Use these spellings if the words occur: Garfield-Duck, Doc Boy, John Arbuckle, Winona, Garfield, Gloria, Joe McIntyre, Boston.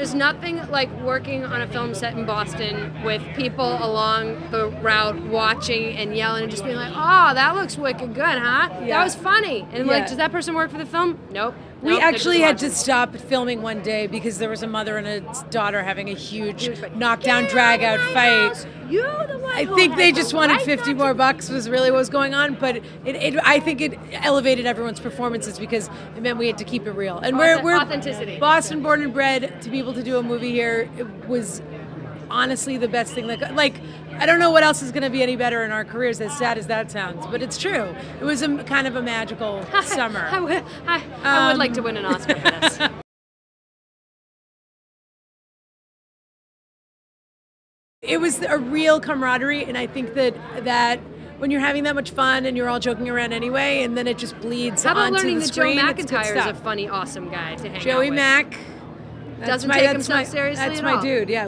There's nothing like working on a film set in Boston with people along the route watching and yelling and just being like, oh, that looks wicked good, huh? Yeah. That was funny. And like, does that person work for the film? Nope. We actually had to stop filming one day because there was a mother and a daughter having a huge knockdown, drag-out fight. I think they just wanted $50 more was really what was going on, but I think it elevated everyone's performances because it meant we had to keep it real. And we're authenticity. Boston born and bred, to be able to do a movie here, it was honestly the best thing. Like I don't know what else is going to be any better in our careers, as sad as that sounds, but it's true. It was a kind of a magical summer. I would like to win an Oscar for this. It was a real camaraderie, and I think that when you're having that much fun and you're all joking around anyway, and then it just bleeds onto the screen. How about learning that Joe McIntyre is a funny, awesome guy to hang out with? Joey Mac doesn't take himself seriously at all. That's my dude, yeah.